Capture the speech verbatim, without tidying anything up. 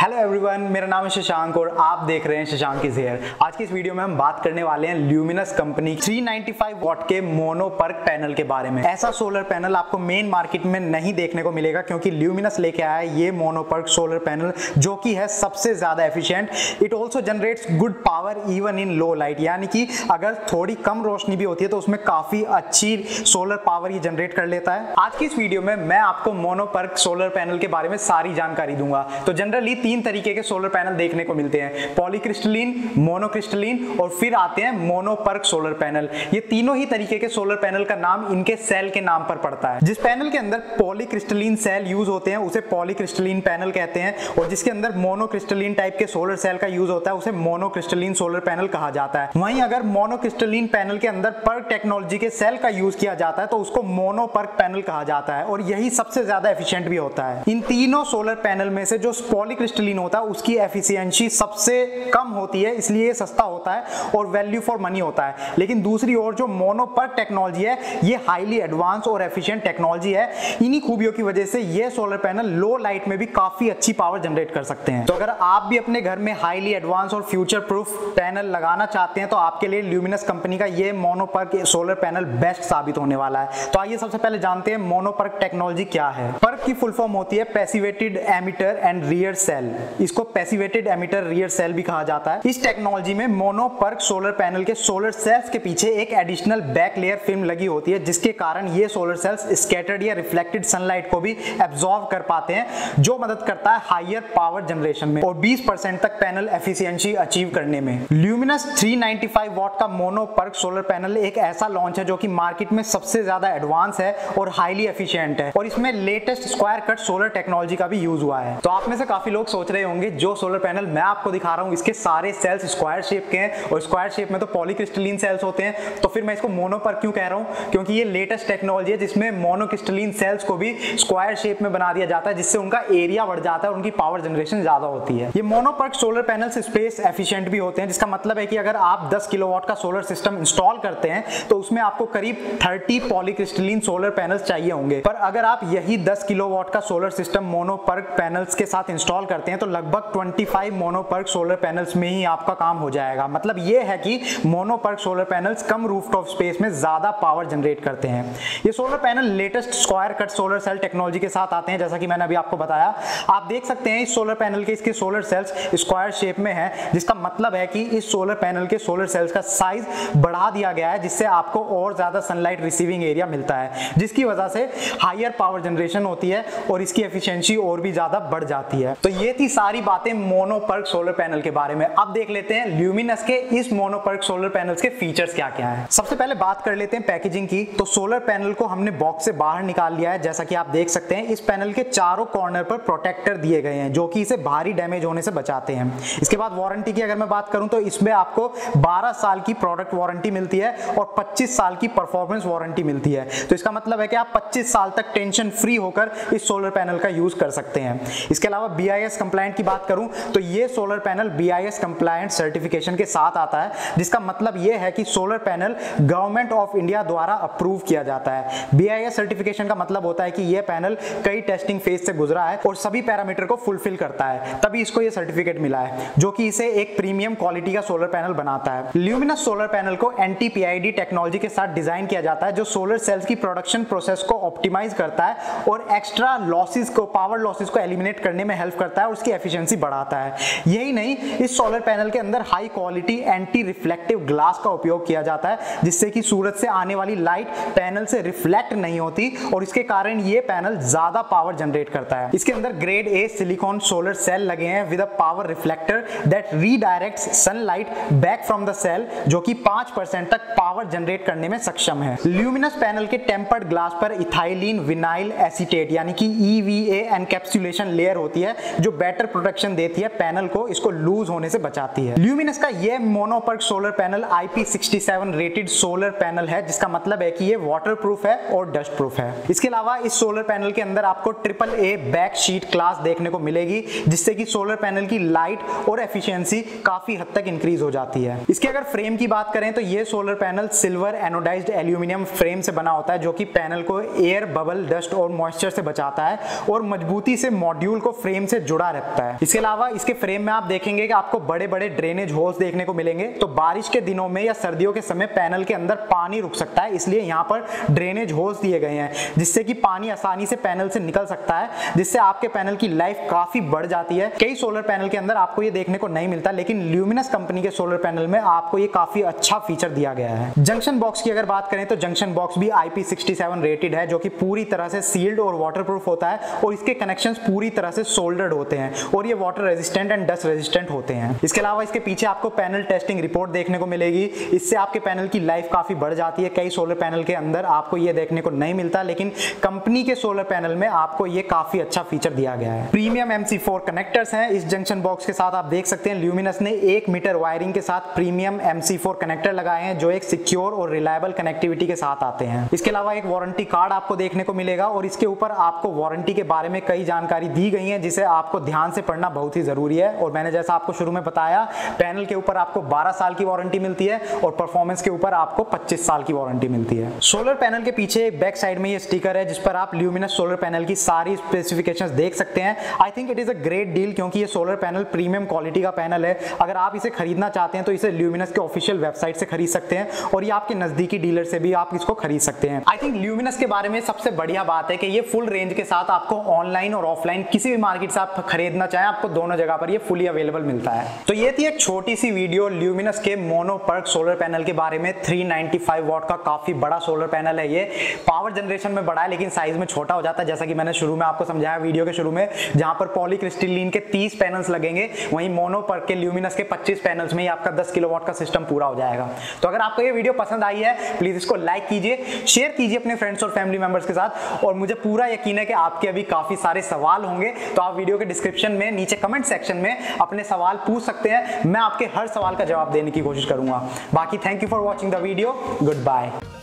Hello everyone, मेरा नाम है शशांक और आप देख रहे हैं शशांक इज हियर। आज की इस वीडियो में हम बात करने वाले हैं ल्यूमिनस कंपनी तीन सौ पचानवे वॉट के मोनो पर्क पैनल के बारे में। ऐसा सोलर पैनल आपको मेन मार्केट में नहीं देखने को मिलेगा क्योंकि ल्यूमिनस लेके आया है ये मोनो पर्क सोलर पैनल, जो कि है सबसे ज्यादा efficient. It also generates good power even in low light, यानी कि अगर थोड़ी कम रोशनी भी होती है तो उसमें काफी अच्छी सोलर पावर ये जनरेट कर लेता है। आज की इस वीडियो में मैं आपको मोनो पर्क सोलर पैनल के बारे में सारी जानकारी दूंगा। तो जनरली तीन तरीके के सोलर पैनल देखने को मिलते हैं, पॉलीक्रिस्टलीन, मोनोक्रिस्टलीन और फिर आते हैं मोनोपर्क सोलर पैनल। ये तीनों ही तरीके के सोलर पैनल का नाम इनके सेल के नाम पर पड़ता है। जिस पैनल के अंदर पॉलीक्रिस्टलीन सेल यूज होते हैं उसे पॉलीक्रिस्टलीन पैनल कहते हैं और जिसके अंदर मोनोक्रिस्टलीन टाइप के सोलर सेल का यूज होता है उसे मोनोक्रिस्टलीन सोलर पैनल कहा जाता है। वहीं अगर मोनोक्रिस्टलीन पैनल के अंदर पर्क टेक्नोलॉजी के सेल का यूज किया जाता है तो उसको मोनोपर्क पैनल कहा जाता है और यही सबसे ज्यादा एफिशिएंट भी होता है। इन तीनों सोलर पैनल में से जो पॉलीक्रिस्टलीन होता है उसकी एफिशिएंसी सबसे कम होती है, इसलिए ये सस्ता होता है और वैल्यू फॉर मनी होता है। लेकिन दूसरी ओर जो मोनोपर्क टेक्नोलॉजी है ये हाईली एडवांस और एफिशिएंट टेक्नोलॉजी है। इन्हीं खूबियों की वजह से ये सोलर पैनल लो लाइट में भी काफी अच्छी पावर जनरेट कर सकते हैं। तो अगर आप भी अपने घर में हाईली एडवांस और फ्यूचर प्रूफ पैनल लगाना चाहते हैं तो आपके लिए ल्यूमिनस कंपनी का ये मोनोपर्क सोलर पैनल बेस्ट साबित होने वाला है। तो आइए सबसे पहले जानते हैं मोनोपर्क टेक्नोलॉजी क्या है। पर्क की फुल फॉर्म होती है passivated emitter and rear cell. इसको पैसिवेटेड एमिटर रियर सेल भी कहा जाता है। इस टेक्नोलॉजी में मोनोपर्क सोलर पैनल के सोलर सेल्स के पीछे एक एडिशनल बैक लेयर फिल्म लगी होती है जिसके कारण ये सोलर सेल्स स्कैटर्ड या रिफ्लेक्टेड सनलाइट को भी एब्जॉर्व कर पाते हैं, जो मदद करता है हायर पावर जनरेशन में और बीस परसेंट तक पैनल एफिशिएंसी अचीव करने में। ल्यूमिनस तीन सौ पचानवे वॉट का मोनोपर्क सोलर पैनल एक ऐसा लॉन्च है जो कि मार्केट में सबसे ज्यादा एडवांस है और हाईली एफिशिएंट है और इसमें latest square cut solar technology का भी यूज हुआ है। तो आप में से काफी लोग सोच रहे होंगे जो सोलर पैनल मैं आपको दिखा रहा हूं इसके सारे सेल्स स्क्वायर शेप के हैं और स्क्वायर शेप में तो पॉलीक्रिस्टलीन सेल्स होते हैं, तो फिर मैं इसको मोनोपर्क क्यों कह रहा हूं? क्योंकि ये लेटेस्ट टेक्नोलॉजी है जिसमें मोनोक्रिस्टलीन सेल्स को भी स्क्वायर शेप में बना दिया जाता है जिससे उनका एरिया बढ़ जाता है और उनकी पावर जनरेशन ज्यादा होती है। ये mono PERC solar panel space efficient भी होते हैं, जिसका मतलब है कि अगर आप दस किलोवाट का सोलर सिस्टम इंस्टॉल करते हैं तो उसमें आपको करीब तीस पॉलीक्रिस्टलीन सोलर पैनल चाहिए होंगे। पर अगर आप यही दस किलोवाट का सोलर सिस्टम मोनोपर्क पैनल्स के साथ इंस्टॉल करते हैं तो लगभग पच्चीस मोनोपर्क सोलर पैनल्स में ही आपका काम हो जाएगा। मतलब ये है कि मोनोपर्क सोलर पैनल्स कम रूफटॉप स्पेस में ज्यादा पावर जनरेट करते हैं। ये solar panel latest square cut solar cell technology के साथ आते हैं, जैसा कि मैंने अभी आपको बताया। आप देख सकते हैं इस सोलर पैनल के इसके सोलर सेल्स स्क्वायर शेप में है, जिसका मतलब है कि इस सोलर पैनल के सोलर सेल्स का साइज बढ़ा दिया गया है जिससे आपको और ज्यादा सनलाइट रिसीविंग एरिया मिलता है, जिसकी वजह से हायर पावर जनरेशन होती है और इसकी एफिशिएंसी और भी ज्यादा बढ़ जाती है। तो ये थी सारी बातें मोनोपर्क सोलर पैनल के बारे में। अब देख लेते हैं ल्यूमिनस के इस मोनोपर्क सोलर पैनल्स के फीचर्स क्या क्या हैं। सबसे पहले बात कर लेते हैं पैकेजिंग की। तो सोलर पैनल को हमने बॉक्स से बाहर निकाल लिया है, जैसा कि आप देख सकते हैं। इस पैनल के चारों कॉर्नर पर प्रोटेक्टर दिए गए हैं जो कि इसे भारी डैमेज होने से बचाते हैं। इसके बाद वारंटी की अगर मैं बात करूं तो इसमें आपको बारह साल की प्रोडक्ट वारंटी मिलती है और पच्चीस साल की परफॉर्मेंस वारंटी मिलती है। तो इसका मतलब है कि आप पच्चीस साल तक टेंशन फ्री होकर इस सोलर पैनल का यूज कर सकते हैं। इसके अलावा बीआईएस कंप्लायंट की बात करूं तो ये solar panel BIS compliant certification के साथ आता है, जिसका मतलब ये है कि solar panel government of India द्वारा अप्रूव किया जाता है। बीआईएस सर्टिफिकेशन का मतलब होता है कि ये पैनल कई टेस्टिंग फेज से गुजरा है और सभी पैरामीटर को फुलफिल करता है, तभी इसको ये सर्टिफिकेट मिला है, जो कि इसे एक प्रीमियम क्वालिटी का सोलर पैनल बनाता है। ल्यूमिनस सोलर पैनल को एनटीपीआईडी टेक्नोलॉजी के साथ डिजाइन किया जाता है जो सोलर सेल्स की प्रोडक्शन प्रोसेस को ऑप्टिमाइज करता है और एक्स्ट्रा लॉसेस को पावर लॉसेस को एलिमिनेट करने में हेल्प करता है और उसकी एफिशिएंसी बढ़ाता है। यही नहीं, इस सोलर पैनल के अंदर high quality anti reflective glass का उपयोग किया जाता है जिससे कि सूरज से आने वाली लाइट पैनल से रिफ्लेक्ट नहीं होती और इसके कारण ये पैनल ज्यादा पावर जनरेट करता है। इसके अंदर grade A silicon solar cell लगे हैं with a power reflector that redirects sunlight back from the cell, जो कि पाँच परसेंट तक पावर जनरेट करने में सक्षम है। ल्यूमिनस पैनल के टेम्पर्ड ग्लास पर इथाइलिन विनाइल एसीटेट यानी कि ईवीए एनकैप्सुलेशन लेयर होती है जो बेटर प्रोटेक्शन देती है पैनल को, इसको लूज होने से बचाती है। ल्यूमिनस का ये mono PERC solar panel I P sixty seven rated solar panel है, जिसका मतलब है कि ये वाटरप्रूफ है और डस्ट प्रूफ है। इसके अलावा इस सोलर पैनल के अंदर आपको triple A back sheet class देखने को मिलेगी जिससे कि सोलर पैनल की लाइट और एफिशिएंसी काफी हद तक इंक्रीज हो जाती है। इसके अगर फ्रेम की बात करें तो ये solar panel silver anodised aluminium frame से बना होता है जो कि पैनल को एयर बबल डस्ट और मॉइस्चर से बचाता है और मजबूती से मॉड्यूल को फ्रेम से जुड़ा लगा रहता है। इसके अलावा इसके फ्रेम में आप देखेंगे कि आपको बड़े बड़े ड्रेनेज होल्स देखने को मिलेंगे, तो बारिश के दिनों में या सर्दियों के समय पैनल के अंदर पानी रुक सकता है, इसलिए यहाँ पर ड्रेनेज होल्स दिए गए हैं जिससे कि पानी आसानी से पैनल से निकल सकता है, जिससे आपके पैनल की लाइफ काफी बढ़ जाती है। कई सोलर पैनल के अंदर आपको ये देखने को नहीं मिलता, लेकिन ल्यूमिनस कंपनी के सोलर पैनल में आपको ये काफी अच्छा फीचर दिया गया है। जंक्शन बॉक्स की अगर बात करें तो जंक्शन बॉक्स भी I P sixty seven rated है, जो कि पूरी तरह से सील्ड और वाटरप्रूफ होता है, और इसके कनेक्शंस पूरी तरह से सोल्डर्ड होते हैं, और ये water resistant and dust resistant होते हैं। इसके अलावा इसके पीछे आपको पैनल टेस्टिंग रिपोर्ट देखने को मिलेगी, इससे आपके पैनल की लाइफ काफी बढ़ जाती है। कई सोलर पैनल के अंदर आपको ये देखने को नहीं मिलता, लेकिन कंपनी के सोलर पैनल में आपको ये काफी अच्छा फीचर दिया गया है। Premium M C four connectors हैं इस जंक्शन बॉक्स के साथ। आप देख सकते हैं ल्यूमिनस ने एक मीटर वायरिंग के साथ premium M C four connector लगाए हैं, जो एक सिक्योर और रिलायबल कनेक्टिविटी के साथ आते हैं। इसके अलावा एक वारंटी कार्ड आपको देखने को मिलेगा, और इसके ऊपर आपको वारंटी के बारे में कई जानकारी दी गई है, जिसे आपको ध्यान से पढ़ना बहुत ही जरूरी है। और मैंने जैसा आपको शुरू में बताया, पैनल के ऊपर आपको बारह साल की वारंटी मिलती है और परफॉर्मेंस के ऊपर आपको पच्चीस साल की वारंटी मिलती है। सोलर पैनल के पीछे बैक साइड में ये स्टिकर है, जिस पर आप ल्यूमिनस सोलर पैनल की सारी स्पेसिफिकेशंस देख सकते हैं। I think it is a great deal, क्योंकि ये सोलर पैनल प्रीमियम क्वालिटी का पैनल है। अगर आप इसे खरीदना चाहते हैं तो इसे ल्यूमिनस के ऑफिशियल वेबसाइट से खरीद सकते हैं, और ये आपके नजदीकी डीलर से भी आप इसको खरीद सकते हैं। आई थिंक ल्यूमिनस के बारे में सबसे बढ़िया बात है कि ये फुल रेंज के साथ आपको ऑनलाइन और ऑफलाइन किसी भी मार्केट से आप खरीदना चाहें, आपको दोनों जगह पर ये फुली अवेलेबल मिलता है। तो ये थी एक छोटी सी वीडियो ल्यूमिनस के मोनो पर्क सोलर पैनल के बारे में। तीन सौ पचानवे वॉट का काफी बड़ा सोलर पैनल है, ये पावर जनरेशन में बड़ा है लेकिन साइज में छोटा हो जाता है, जैसा कि मैंने शुरू में आपको समझाया वीडियो के शुरू में। जहां पर पॉलीक्रिस्टलीन के तीस पैनल्स लगेंगे, वहीं मोनो पर्क के ल्यूमिनस के पच्चीस पैनल्स में आपका दस किलोवाट का सिस्टम पूरा हो जाएगा। तो अगर आपको ये वीडियो पसंद आई है, प्लीज इसको लाइक कीजिए, शेयर कीजिए अपने फ्रेंड्स और फैमिली मेंबर्स के साथ, और मुझे पूरा यकीन है कि आपके अभी काफी सारे सवाल होंगे, तो आप वीडियो के डिस्क्रिप्शन में नीचे कमेंट सेक्शन में अपने सवाल पूछ सकते हैं। मैं आपके हर सवाल का जवाब देने की कोशिश करूंगा। बाकी thank you for watching the video, good bye.